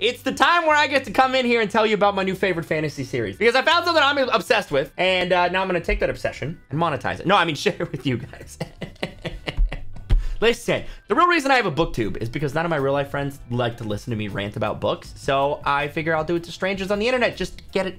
It's the time where I get to come in here and tell you about my new favorite fantasy series, because I found something I'm obsessed with, and now I'm gonna take that obsession and monetize it. No, I mean share it with you guys. Listen, the real reason I have a BookTube is because none of my real life friends like to listen to me rant about books, so I figure I'll do it to strangers on the internet. Just get it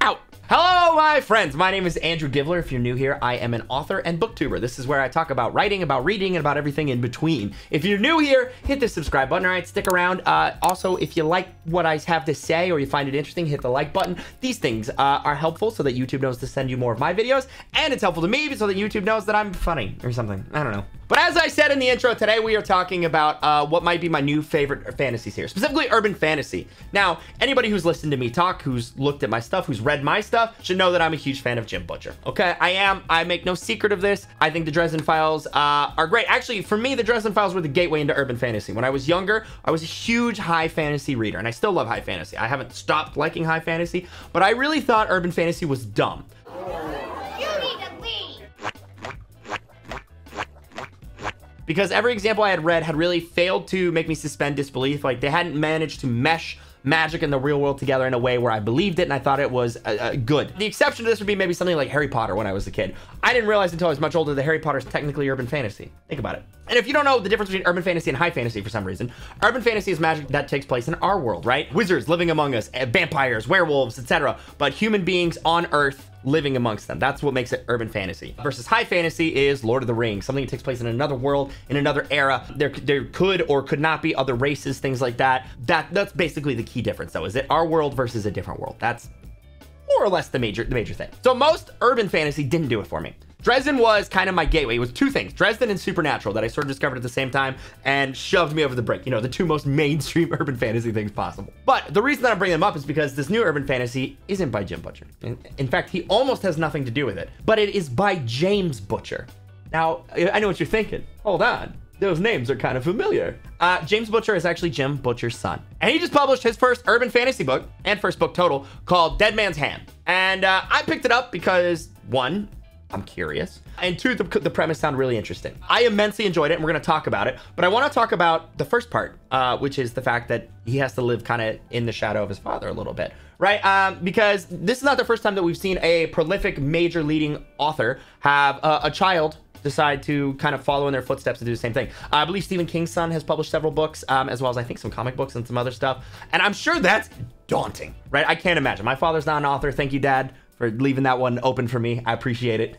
out. Hello, my friends. My name is Andrew Givler. If you're new here, I am an author and booktuber. This is where I talk about writing, about reading, and about everything in between. If you're new here, hit the subscribe button. All right, stick around. Also, if you like what I have to say or you find it interesting, hit the like button. These things are helpful so that YouTube knows to send you more of my videos, and it's helpful to me so that YouTube knows that I'm funny or something. I don't know. But as I said in the intro, today we are talking about what might be my new favorite fantasies here, specifically urban fantasy. Now, anybody who's listened to me talk, who's looked at my stuff, who's read my stuff, should know that I'm a huge fan of Jim Butcher. Okay, I am. I make no secret of this. I think the Dresden Files are great. Actually, for me, the Dresden Files were the gateway into urban fantasy. When I was younger, I was a huge high fantasy reader, and I still love high fantasy. I haven't stopped liking high fantasy, but I really thought urban fantasy was dumb. Because every example I had read had really failed to make me suspend disbelief. Like, they hadn't managed to mesh magic and the real world together in a way where I believed it and I thought it was good. The exception to this would be maybe something like Harry Potter when I was a kid. I didn't realize until I was much older that Harry Potter is technically urban fantasy. Think about it. And if you don't know the difference between urban fantasy and high fantasy for some reason, urban fantasy is magic that takes place in our world, right? Wizards living among us, vampires, werewolves, etc. But human beings on Earth living amongst them. That's what makes it urban fantasy. Versus high fantasy is Lord of the Rings, something that takes place in another world, in another era. There could or could not be other races, things like that. That's basically the key difference, though, is it our world versus a different world. That's more or less the major thing. So most urban fantasy didn't do it for me. Dresden was kind of my gateway. It was two things, Dresden and Supernatural, that I sort of discovered at the same time and shoved me over the brink. You know, the two most mainstream urban fantasy things possible. But the reason that I'm bringing them up is because this new urban fantasy isn't by Jim Butcher. In fact, he almost has nothing to do with it, but it is by James Butcher. Now, I know what you're thinking. Hold on. Those names are kind of familiar. James Butcher is actually Jim Butcher's son. And he just published his first urban fantasy book, and first book total, called Dead Man's Hand. And I picked it up because, one, I'm curious, and two, the premise sounded really interesting. I immensely enjoyed it, and we're gonna talk about it, but I wanna talk about the first part, which is the fact that he has to live kind of in the shadow of his father a little bit, right? Because this is not the first time that we've seen a prolific major leading author have a child decide to kind of follow in their footsteps and do the same thing. I believe Stephen King's son has published several books, as well as I think some comic books and some other stuff. And I'm sure that's daunting, right? I can't imagine. My father's not an author. Thank you, Dad, for leaving that one open for me. I appreciate it.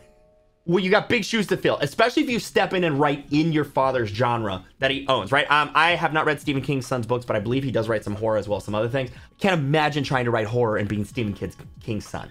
Well, you got big shoes to fill, especially if you step in and write in your father's genre that he owns, right? I have not read Stephen King's son's books, but I believe he does write some horror as well as some other things. I can't imagine trying to write horror and being Stephen King's son.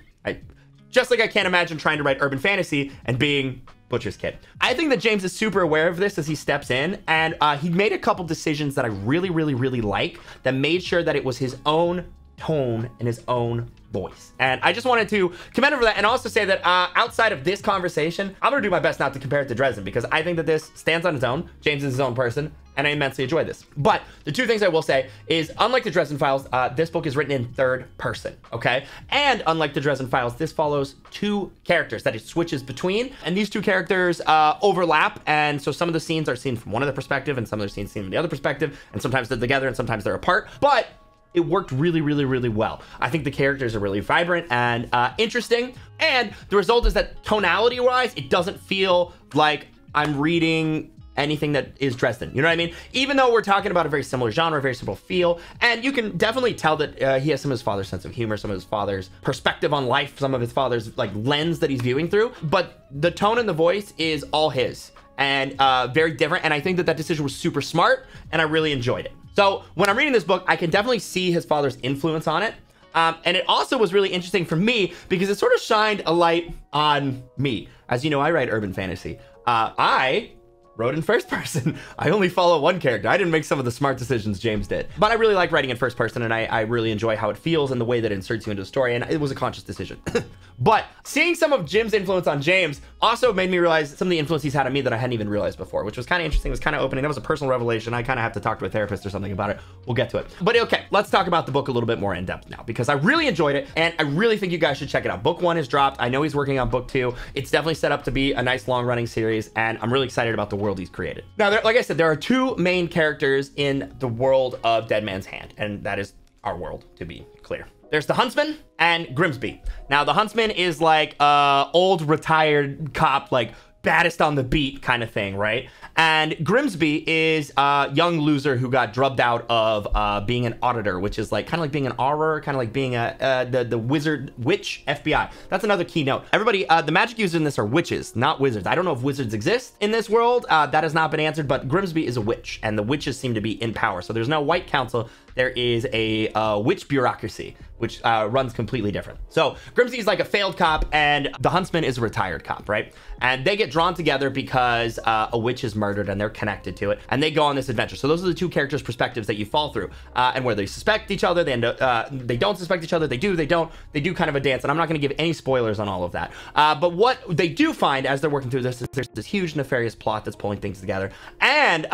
Just like I can't imagine trying to write urban fantasy and being Butcher's kid. I think that James is super aware of this as he steps in, and he made a couple decisions that I really, really, really like that made sure that it was his own tone and his own voice. And I just wanted to commend him for that, and also say that outside of this conversation, I'm gonna do my best not to compare it to Dresden, because I think that this stands on its own. James is his own person, and I immensely enjoy this. But the two things I will say is, unlike the Dresden Files, this book is written in third person, okay? And unlike the Dresden Files, this follows two characters that it switches between, and these two characters overlap, and so some of the scenes are seen from one of the perspective, and some of the scenes seen from the other perspective, and sometimes they're together, and sometimes they're apart. But it worked really, really, really well. I think the characters are really vibrant and interesting. And the result is that tonality-wise, it doesn't feel like I'm reading anything that is Dresden. You know what I mean? Even though we're talking about a very similar genre, very similar feel, and you can definitely tell that he has some of his father's sense of humor, some of his father's perspective on life, some of his father's like lens that he's viewing through, but the tone and the voice is all his, and very different. And I think that that decision was super smart, and I really enjoyed it. So when I'm reading this book, I can definitely see his father's influence on it. And it also was really interesting for me because it sort of shined a light on me. As you know, I write urban fantasy. I wrote in first person. I only follow one character. I didn't make some of the smart decisions James did, but I really like writing in first person, and I really enjoy how it feels and the way that it inserts you into the story. And it was a conscious decision. But seeing some of Jim's influence on James also made me realize some of the influence he's had on me that I hadn't even realized before, which was kind of interesting. It was kind of opening. That was a personal revelation. I kind of have to talk to a therapist or something about it. We'll get to it. But okay, let's talk about the book a little bit more in depth now, because I really enjoyed it, and I really think you guys should check it out. Book 1 is dropped. I know he's working on book 2. It's definitely set up to be a nice long running series, and I'm really excited about the world he's created. Now, like I said, there are two main characters in the world of Dead Man's Hand, and that is our world, to be clear. There's the Huntsman and Grimsby. Now, the Huntsman is like old retired cop, like baddest on the beat kind of thing, right? And Grimsby is a young loser who got drubbed out of being an auditor, which is like kind of like being an aurer, kind of like being a the wizard, witch, FBI. That's another keynote. Everybody, the magic users in this are witches, not wizards. I don't know if wizards exist in this world. That has not been answered, but Grimsby is a witch, and the witches seem to be in power. So there's no white council. There is a witch bureaucracy, which runs completely different. So Grimsby is like a failed cop, and the Huntsman is a retired cop, right? And they get drawn together because a witch is murdered and they're connected to it, and they go on this adventure. So those are the two characters' perspectives that you fall through, and where they suspect each other, they end up, they don't suspect each other, they do, they don't, they do kind of a dance. And I'm not going to give any spoilers on all of that. But what they do find as they're working through this is there's this huge nefarious plot that's pulling things together. And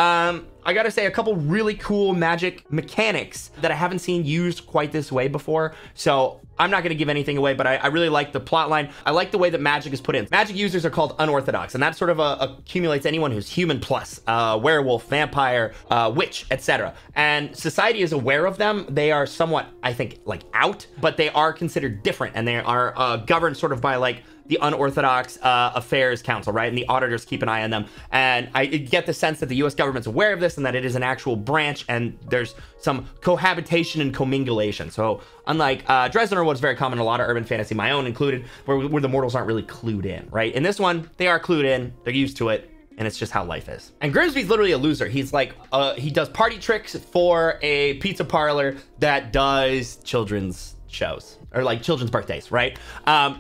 I gotta say, a couple really cool magic mechanics that I haven't seen used quite this way before. So I'm not gonna give anything away, but I really like the plot line. I like the way that magic is put in. Magic users are called unorthodox, and that sort of accumulates anyone who's human plus, werewolf, vampire, witch, etc. And society is aware of them. They are somewhat, I think, like out, but they are considered different, and they are governed sort of by like the unorthodox affairs council, right? And the auditors keep an eye on them. And I get the sense that the US government's aware of this and that it is an actual branch, and there's some cohabitation and commingulation. So unlike Dresden, or what's very common in a lot of urban fantasy, my own included, where the mortals aren't really clued in, right? In this one, they are clued in, they're used to it, and it's just how life is. And Grimsby's literally a loser. He's like, he does party tricks for a pizza parlor that does children's shows, or like children's birthdays, right?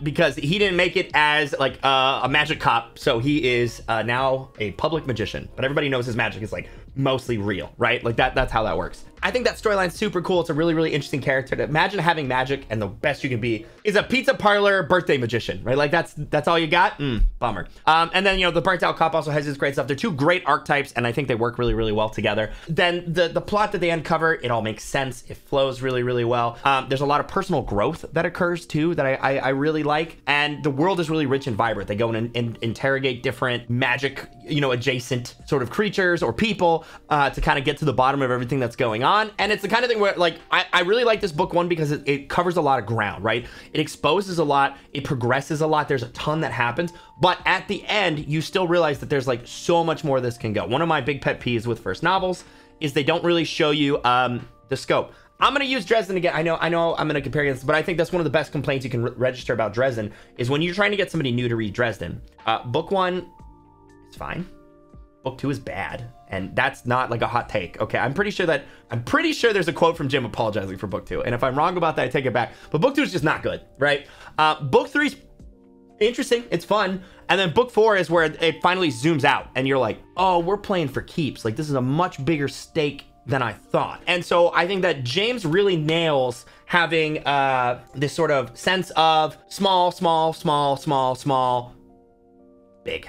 Because he didn't make it as like a magic cop, so he is now a public magician, but everybody knows his magic is like mostly real, right? Like that's how that works. I think that storyline's super cool. It's a really, really interesting character. To imagine having magic and the best you can be is a pizza parlor birthday magician, right? Like that's all you got? Bummer. And then, you know, the burnt out cop also has his great stuff. They're two great archetypes, and I think they work really, really well together. Then the plot that they uncover, it all makes sense. It flows really, really well. There's a lot of personal growth that occurs too that I really like. And the world is really rich and vibrant. They go and interrogate different magic, you know, adjacent sort of creatures or people to kind of get to the bottom of everything that's going on. And it's the kind of thing where like I really like this book, one, because it covers a lot of ground, right? It exposes a lot, it progresses a lot, there's a ton that happens, but at the end you still realize that there's like so much more this can go. One of my big pet peeves with first novels is they don't really show you the scope. I'm going to use Dresden again. I know I'm going to compare this, but I think that's one of the best complaints you can register about Dresden is when you're trying to get somebody new to read Dresden. Book one, it's fine. Book two is bad. And that's not like a hot take. Okay, I'm pretty sure there's a quote from Jim apologizing for book two. And if I'm wrong about that, I take it back. But book two is just not good, right? Book three's interesting, it's fun. And then book four is where it finally zooms out and you're like, oh, we're playing for keeps. Like this is a much bigger stake than I thought. And so I think that James really nails having this sort of sense of small, small, small, small, small, big,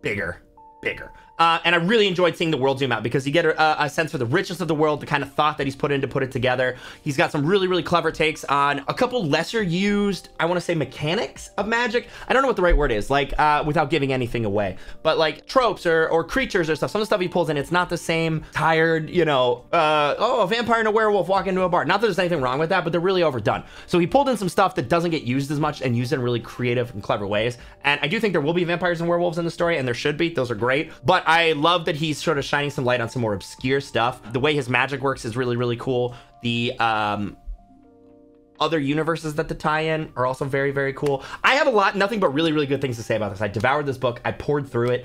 bigger, bigger. And I really enjoyed seeing the world zoom out because you get a sense for the richness of the world, the kind of thought that he's put in to put it together. He's got some really, really clever takes on a couple lesser used, I want to say, mechanics of magic. I don't know what the right word is, like without giving anything away, but like tropes or creatures or stuff. Some of the stuff he pulls in, it's not the same tired, you know, oh, a vampire and a werewolf walk into a bar. Not that there's anything wrong with that, but they're really overdone. So he pulled in some stuff that doesn't get used as much and used in really creative and clever ways. And I do think there will be vampires and werewolves in the story, and there should be. Those are great. But I love that he's sort of shining some light on some more obscure stuff. The way his magic works is really, really cool. The other universes that the tie in are also very, very cool. I have nothing but really, really good things to say about this. I devoured this book. I poured through it.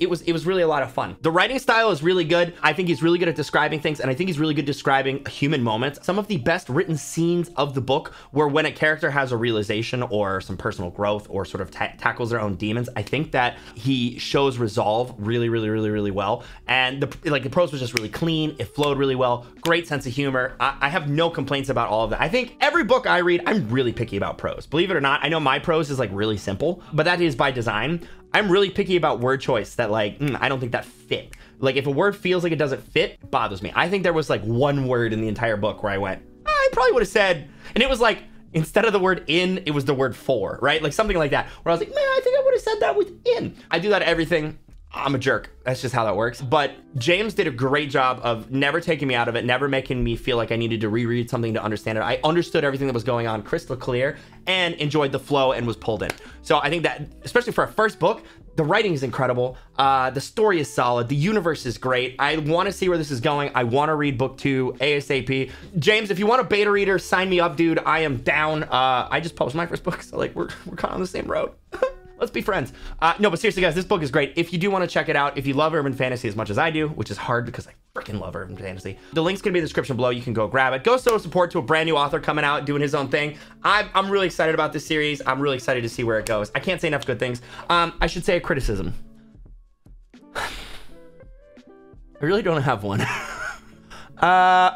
It was really a lot of fun. The writing style is really good. I think he's really good at describing things, and I think he's really good describing human moments. Some of the best written scenes of the book were when a character has a realization or some personal growth or sort of tackles their own demons. I think that he shows resolve really, really, really, really well. And the prose was just really clean. It flowed really well. Great sense of humor. I have no complaints about all of that. I think every book I read, I'm really picky about prose. Believe it or not, I know my prose is like really simple, but that is by design. I'm really picky about word choice that like, I don't think that fit. Like if a word feels like it doesn't fit, it bothers me. I think there was like one word in the entire book where I went, I probably would have said, and it was like, instead of the word in, it was the word for, right? Like something like that, where I was like, man, I think I would have said that with in. I do that everything. I'm a jerk. That's just how that works. But James did a great job of never taking me out of it, never making me feel like I needed to reread something to understand it. I understood everything that was going on crystal clear and enjoyed the flow and was pulled in. So I think that, especially for a first book, the writing is incredible. The story is solid. The universe is great. I want to see where this is going. I want to read book 2 ASAP. James, if you want a beta reader, sign me up, dude. I am down. I just published my first book, so like we're kind of on the same road. Let's be friends. No, but seriously, guys, this book is great. If you do want to check it out, if you love urban fantasy as much as I do, which is hard because I freaking love urban fantasy, the link's gonna be in the description below. You can go grab it. Go show support to a brand new author coming out, doing his own thing. I'm really excited about this series. I'm really excited to see where it goes. I can't say enough good things. I should say a criticism. I really don't have one. That's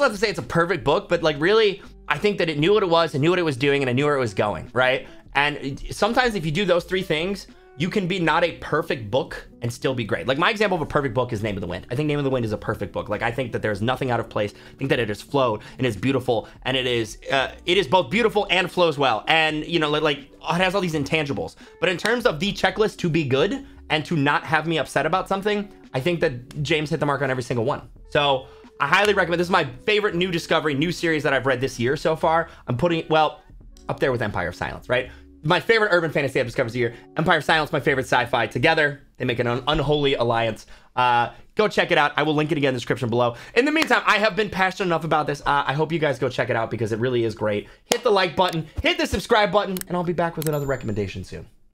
not to say it's a perfect book, but like really, I think that it knew what it was, and knew what it was doing, and I knew where it was going, right? And sometimes if you do those three things, you can be not a perfect book and still be great. Like my example of a perfect book is Name of the Wind. I think Name of the Wind is a perfect book. Like I think that there's nothing out of place. I think that it has flowed and it's beautiful and it is both beautiful and flows well. And you know, like it has all these intangibles. But in terms of the checklist to be good and to not have me upset about something, I think that James hit the mark on every single one. So I highly recommend. This is my favorite new discovery, new series that I've read this year so far. I'm putting it, well, up there with Empire of Silence, right? My favorite urban fantasy I've discovered this year. Empire of Silence, my favorite sci-fi. Together, they make an unholy alliance. Go check it out. I will link it again in the description below. In the meantime, I have been passionate enough about this. I hope you guys go check it out because it really is great. Hit the like button, hit the subscribe button, and I'll be back with another recommendation soon.